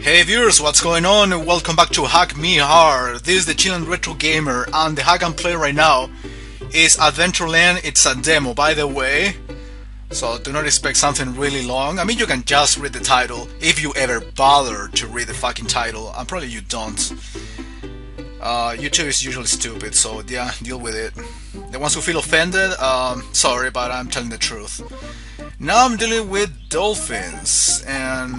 Hey viewers, what's going on? Welcome back to Hack Me Hard. This is the Chillin' Retro Gamer, and the hack I'm playing right now is Adventure Land. It's a demo, by the way, so do not expect something really long. I mean, you can just read the title, if you ever bother to read the fucking title, and probably you don't. YouTube is usually stupid, so yeah, deal with it. The ones who feel offended, sorry, but I'm telling the truth. Now I'm dealing with dolphins, and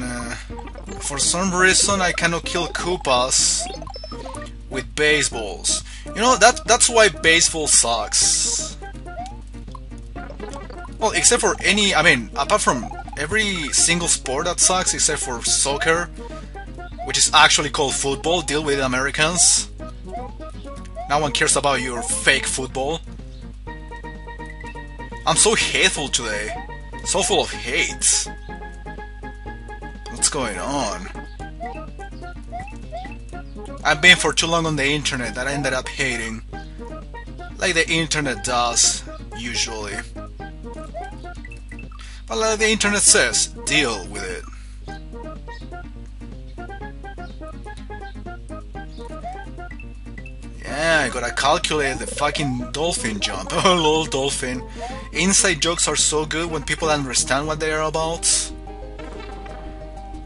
for some reason I cannot kill Koopas with baseballs. You know, that's why baseball sucks. Well, except for any, I mean, apart from every single sport that sucks, except for soccer, which is actually called football. Deal with it, Americans. No one cares about your fake football. I'm so hateful today. So full of hate. What's going on? I've been for too long on the internet that I ended up hating. Like the internet does, usually. But like the internet says, deal with it. Yeah, I gotta calculate the fucking dolphin jump. Oh, lol, dolphin. Inside jokes are so good when people understand what they are about.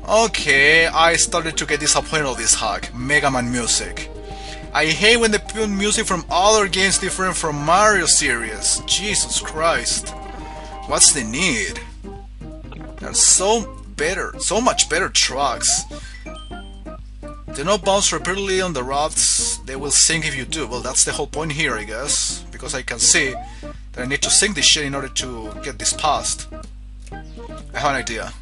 Okay, I started to get disappointed of this hack. Mega Man music. I hate when they put music from other games different from Mario series. Jesus Christ. What's the need? There's so much better tracks. Do not bounce repeatedly on the rafts, they will sink if you do. Well, that's the whole point here, I guess. Because I can see that I need to sink this shit in order to get this past. I have an idea.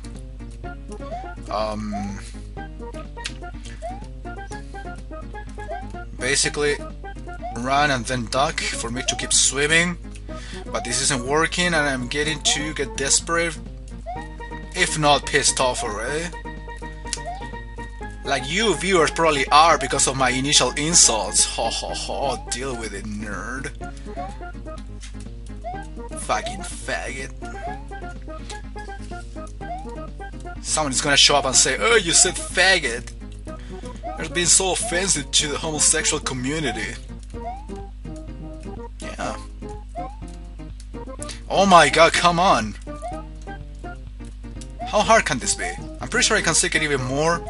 Basically, run and then duck for me to keep swimming. But this isn't working and I'm getting to get desperate, if not pissed off already. Like you viewers probably are because of my initial insults. Ho ho ho, deal with it, nerd. Fucking faggot. Someone's gonna show up and say, oh, you said faggot. It's been so offensive to the homosexual community. Yeah. Oh my god, come on. How hard can this be? I'm pretty sure I can stick it even more.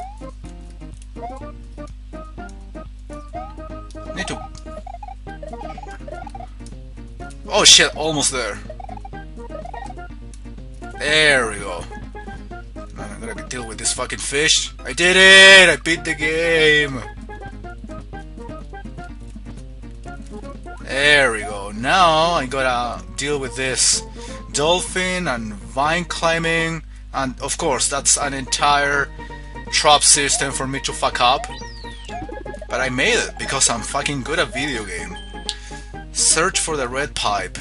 Oh shit, almost there. There we go. I'm gonna deal with this fucking fish. I did it! I beat the game! There we go. Now I gotta deal with this dolphin and vine climbing, and of course that's an entire trap system for me to fuck up. But I made it because I'm fucking good at video game. Search for the red pipe.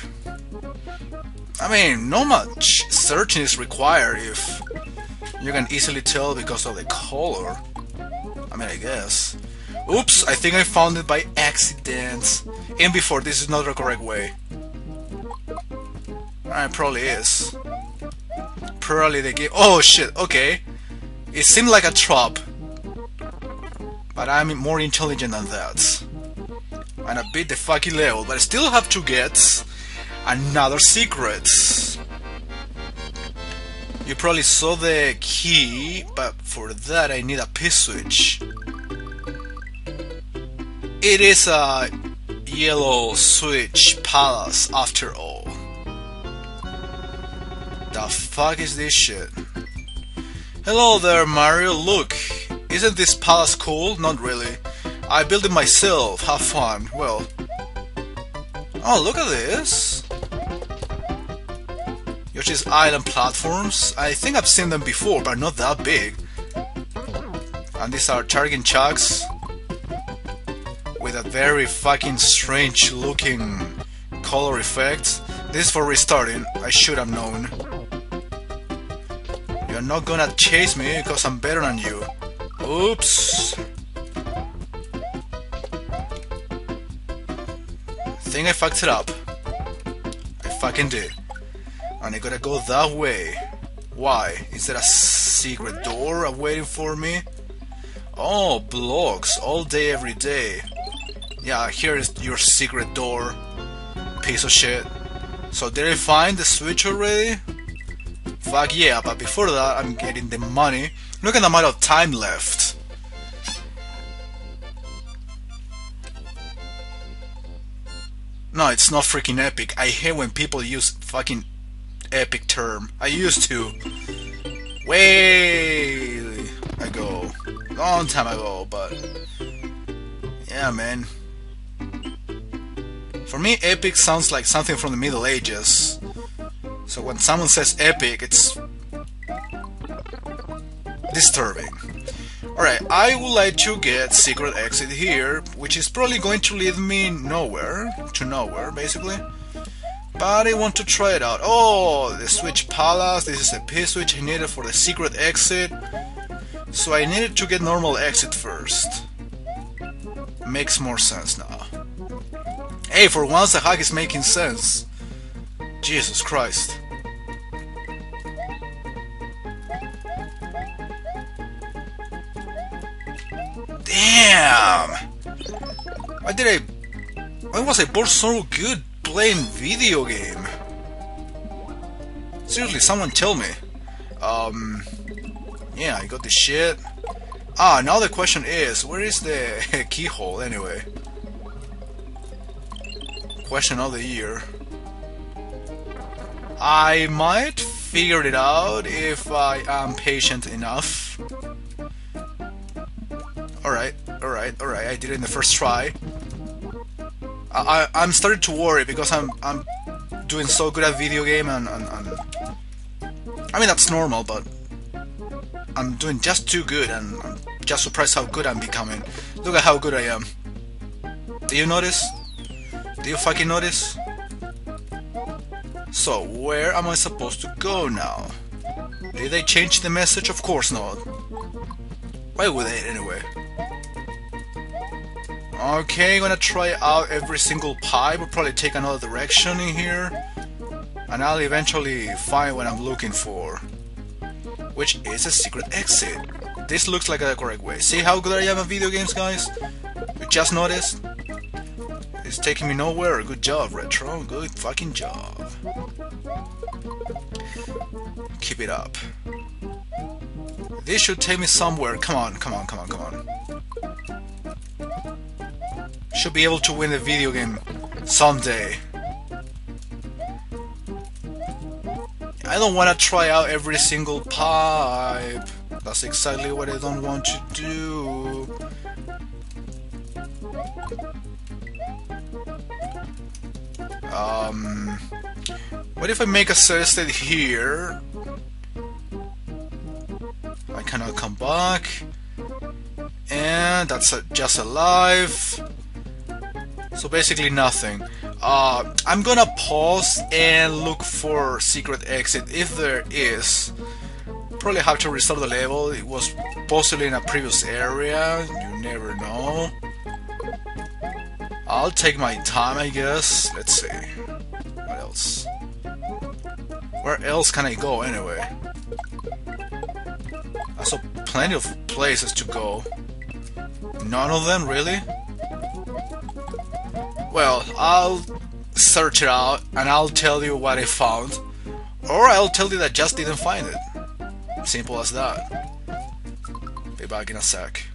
I mean, not much searching is required if you can easily tell because of the color. I mean, I guess. Oops, I think I found it by accident. And before, this is not the correct way. It probably is. Probably the game. Oh shit, okay. It seemed like a trap. But I'm more intelligent than that. And I beat the fucking level, but I still have to get another secret. You probably saw the key, but for that I need a P-switch. It is a yellow switch palace after all. The fuck is this shit? Hello there, Mario. Look, isn't this palace cool? Not really. I built it myself, have fun. Well. Oh, look at this! Yoshi's Island platforms. I think I've seen them before, but not that big. And these are target chucks. With a very fucking strange looking color effect. This is for restarting. I should have known. You're not gonna chase me because I'm better than you. Oops! I think I fucked it up. I fucking did. And I gotta go that way. Why? Is there a secret door waiting for me? Oh, blocks, all day, every day. Yeah, here is your secret door, piece of shit. So did I find the switch already? Fuck yeah, but before that I'm getting the money. Look at the amount of time left. No, it's not freaking epic. I hate when people use fucking epic term. I used to. Way ago. Long time ago, but... yeah, man. For me, epic sounds like something from the Middle Ages. So when someone says epic, it's... disturbing. Alright, I would like to get secret exit here, which is probably going to lead me nowhere, to nowhere, basically. But I want to try it out. Oh, the Switch Palace, this is the P-Switch I needed for the secret exit. So I needed to get normal exit first. Makes more sense now. Hey, for once the hack is making sense. Jesus Christ. Damn! Why did I... why was I born so good playing video game? Seriously, someone tell me. Yeah, I got this shit. Ah, now the question is, where is the keyhole anyway? Question of the year. I might figure it out if I am patient enough. Alright, alright, alright, I did it in the first try. I'm starting to worry because I'm doing so good at video game and I mean that's normal, but I'm doing just too good and I'm just surprised how good I'm becoming. Look at how good I am. Do you notice? Do you fucking notice? So, where am I supposed to go now? Did they change the message? Of course not. Why would they anyway? Okay, gonna try out every single pipe. We'll probably take another direction in here. And I'll eventually find what I'm looking for. Which is a secret exit. This looks like the correct way. See how good I am at video games, guys? You just noticed? It's taking me nowhere. Good job, Retro. Good fucking job. Keep it up. This should take me somewhere. Come on, come on, come on, come on. Should be able to win the video game someday. I don't want to try out every single pipe. That's exactly what I don't want to do. What if I make a save state here? I cannot come back. And that's just a life. So basically nothing. I'm gonna pause and look for secret exit if there is. Probably have to restart the level. It was possibly in a previous area. You never know. I'll take my time, I guess. Let's see. What else? Where else can I go, anyway? I saw plenty of places to go. None of them, really? Well, I'll search it out, and I'll tell you what I found. Or I'll tell you that I just didn't find it. Simple as that. Be back in a sec.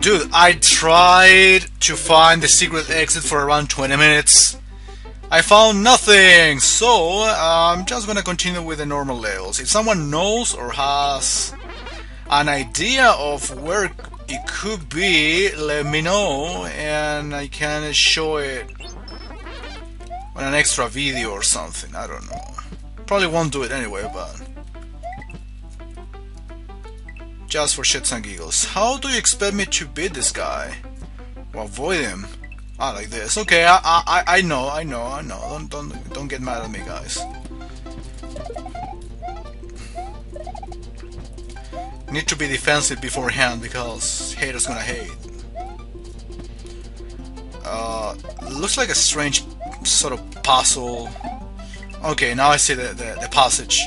Dude, I tried to find the secret exit for around 20 minutes. I found nothing, so I'm just gonna continue with the normal levels. If someone knows or has an idea of where it could be, let me know and I can show it on an extra video or something, I don't know. Probably won't do it anyway, but... just for shits and giggles. How do you expect me to beat this guy? Or avoid him? Ah, like this. Okay, I know. Don't get mad at me, guys. Need to be defensive beforehand because haters gonna hate. Looks like a strange sort of puzzle. Okay, now I see the passage.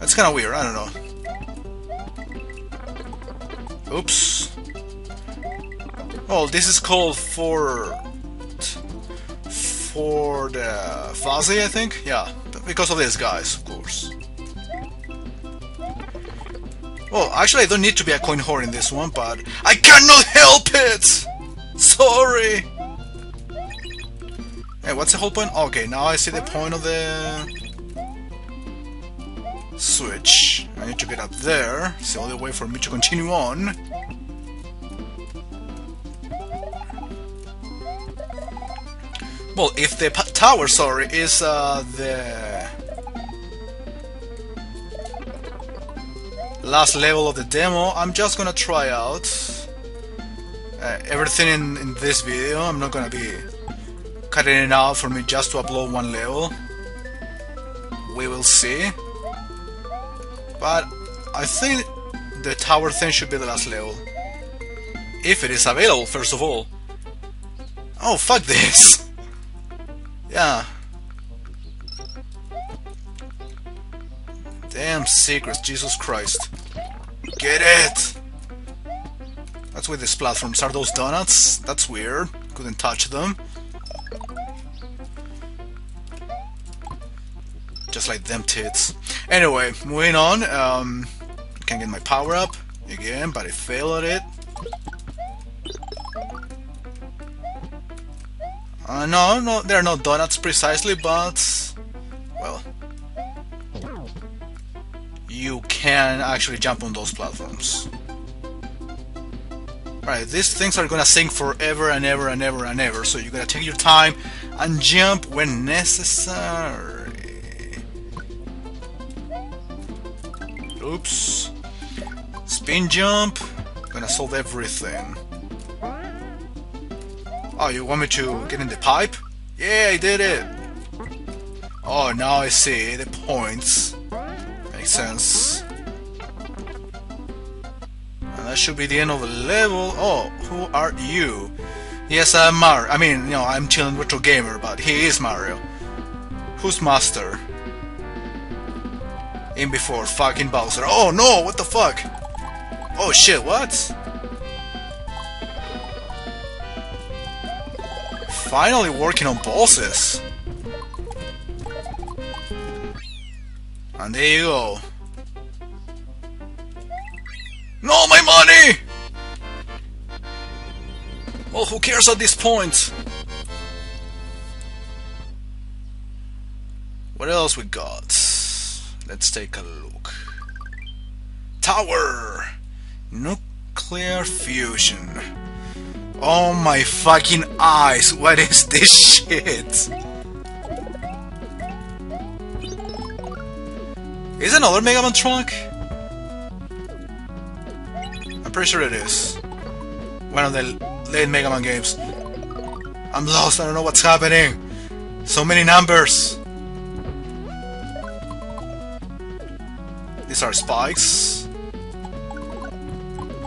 That's kinda weird. I don't know. Oops. Oh, this is called for the fuzzy, I think. Yeah, because of these guys, of course. Well, actually, I don't need to be a coin whore in this one, but I cannot help it. Sorry. Hey, what's the whole point? Okay, now I see the point of the switch. I need to get up there. It's the only way for me to continue on. Well, if the tower, sorry, is the last level of the demo, I'm just gonna try out everything in this video. I'm not gonna be cutting it out for me just to upload one level. We will see. But I think the tower thing should be the last level. If it is available, first of all. Oh, fuck this! Yeah. Damn secrets, Jesus Christ. Get it! That's with these platforms. Are those donuts? That's weird. Couldn't touch them. Just like them tits. Anyway, moving on. Can get my power up again, but I fail at it. No, they're not donuts precisely, but well, you can actually jump on those platforms. Right, these things are gonna sink forever and ever and ever and ever, so you gotta take your time and jump when necessary. Oops. Spin jump. Gonna solve everything. Oh, you want me to get in the pipe? Yeah, I did it! Oh, now I see the points. Makes sense. And that should be the end of the level. Oh, who are you? Yes, I'm Mario. I mean, you know, I'm Chillin' Retro Gamer, but he is Mario. Who's master? In before fucking Bowser. Oh no, what the fuck? Oh shit, what? Finally working on bosses. And there you go. No, my money! Well, who cares at this point? What else we got? Let's take a look. Tower! Nuclear fusion. Oh my fucking eyes, what is this shit? Is it another Mega Man trunk? I'm pretty sure it is. One of the late Mega Man games. I'm lost, I don't know what's happening. So many numbers. These are spikes,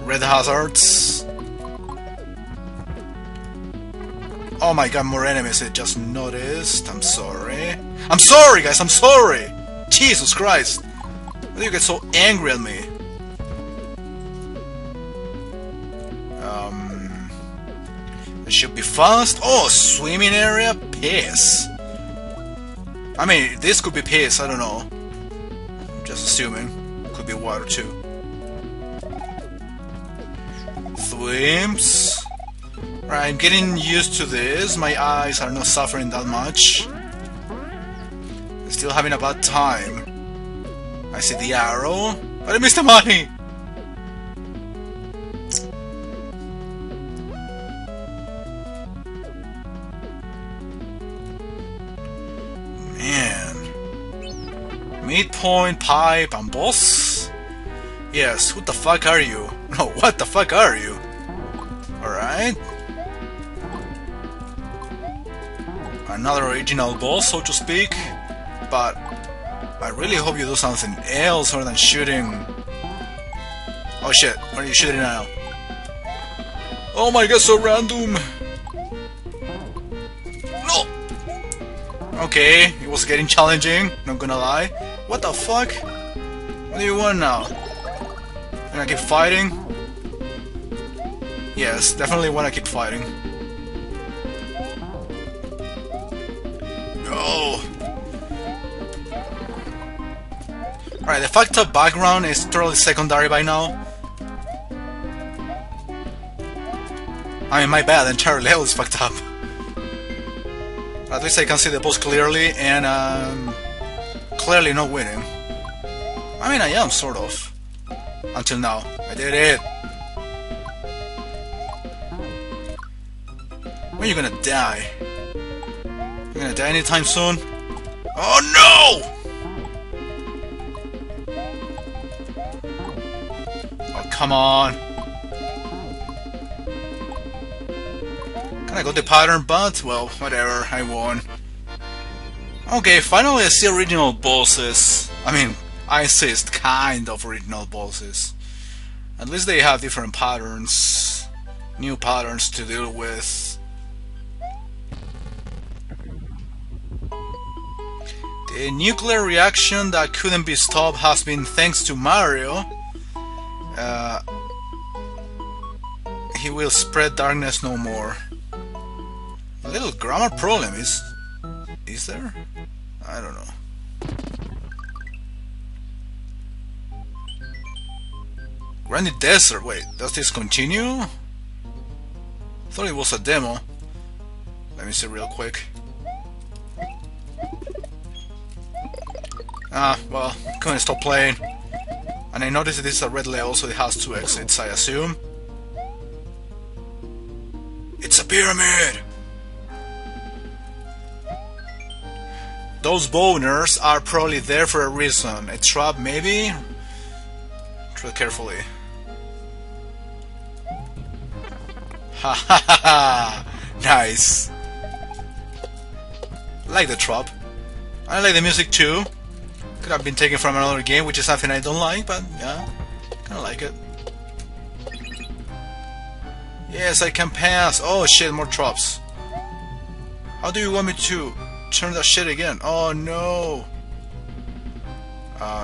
red hazards. Oh my god, more enemies, I just noticed. I'm sorry guys, I'm sorry! Jesus Christ! Why do you get so angry at me? It should be fast. Oh, swimming area? Piss. I mean, this could be piss, I don't know. Just assuming. Could be water too. Thwimps. Right, I'm getting used to this. My eyes are not suffering that much. Still having a bad time. I see the arrow. But I missed the money! Midpoint, pipe, and boss? Yes, who the fuck are you? No, what the fuck are you? Alright. Another original boss, so to speak. But I really hope you do something else other than shooting. Oh shit, what are you shooting now? Oh my god, so random! No! Okay, it was getting challenging, not gonna lie. What the fuck? What do you want now? Can I keep fighting? Yes, definitely want to keep fighting. No! Alright, the fact of background is totally secondary by now. I mean, my bad, the entire level is fucked up. At least I can see the boss clearly, and clearly not winning. I mean, I am, sort of. Until now. I did it! When are you gonna die? You gonna die anytime soon? Oh no! Oh, come on! I got the pattern, but, well, whatever, I won. Okay, finally I see original bosses. I mean, I insist, kind of original bosses. At least they have different patterns, new patterns to deal with. The nuclear reaction that couldn't be stopped has been thanks to Mario. He will spread darkness no more. A little grammar problem is there? I don't know. Granite Desert, wait, does this continue? Thought it was a demo. Let me see real quick. Ah, well, couldn't stop playing. And I noticed this is a red level, so it has two exits, I assume. It's a pyramid! Those boners are probably there for a reason. A trap, maybe? Tread carefully. Ha ha ha ha! Nice! Like the trap. I like the music too. Could have been taken from another game, which is something I don't like, but yeah, kinda like it. Yes, I can pass! Oh shit, more traps. How do you want me to turn that shit again? Oh no!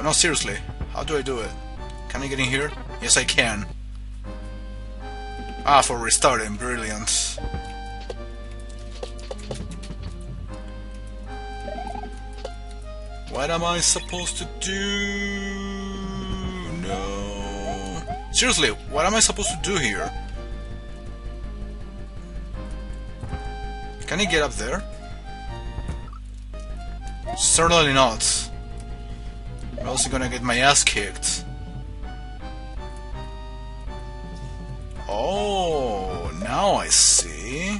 No, seriously. How do I do it? Can I get in here? Yes, I can. Ah, for restarting. Brilliant. What am I supposed to do? No. Seriously, what am I supposed to do here? Can I get up there? Certainly not. I'm also gonna get my ass kicked. Oh, now I see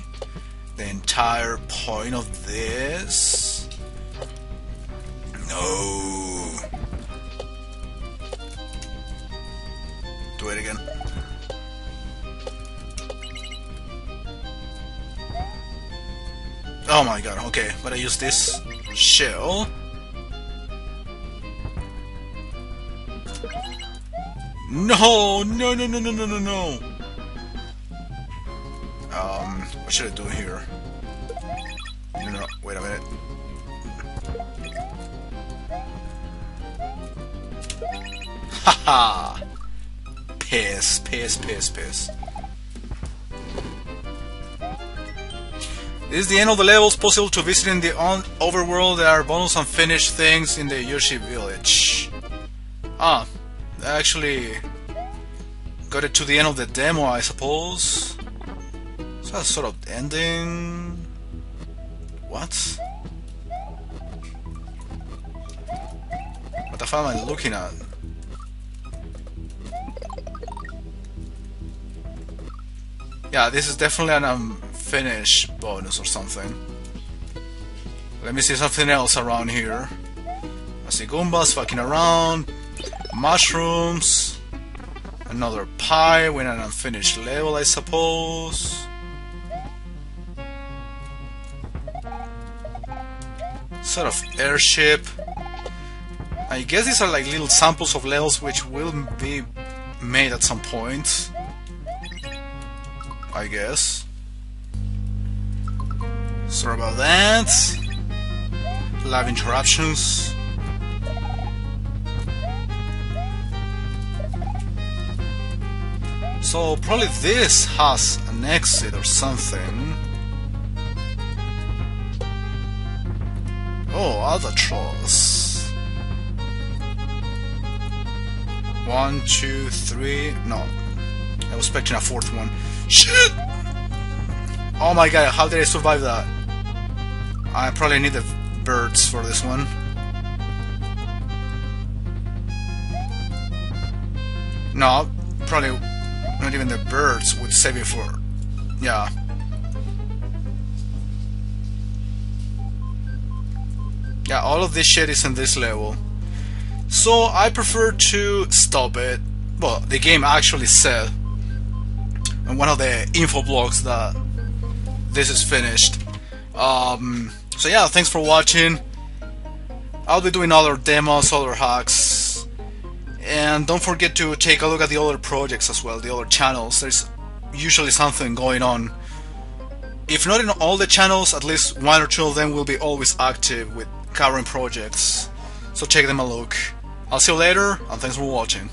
the entire point of this. No. Do it again. Oh my god, okay, but I use this shell. No, no, no, no, no, no, no, no. What should I do here? No, no, wait a minute. Haha! Piss, piss, piss, piss. This is the end of the levels possible to visit in the overworld. There are bonus unfinished things in the Yoshi village. Ah, I actually got it to the end of the demo, I suppose. So that's sort of ending. What? What the fuck am I looking at? Yeah, this is definitely an finish bonus or something. Let me see something else around here. I see Goombas fucking around, mushrooms, another pie with an unfinished level, I suppose. Sort of airship. I guess these are like little samples of levels which will be made at some point, I guess. Sorry about that. Live interruptions. So probably this has an exit or something. Oh, albatross. 1, 2, 3. No, I was expecting a fourth one. Shit! Oh my god, how did I survive that? I probably need the birds for this one. No, probably not even the birds would save you for... yeah. Yeah, all of this shit is in this level. So I prefer to stop it. Well, the game actually said on one of the info blogs that this is finished. So yeah, thanks for watching. I'll be doing other demos, other hacks. And don't forget to take a look at the other projects as well, the other channels. There's usually something going on. If not in all the channels, at least one or two of them will be always active with current projects. So take them a look. I'll see you later, and thanks for watching.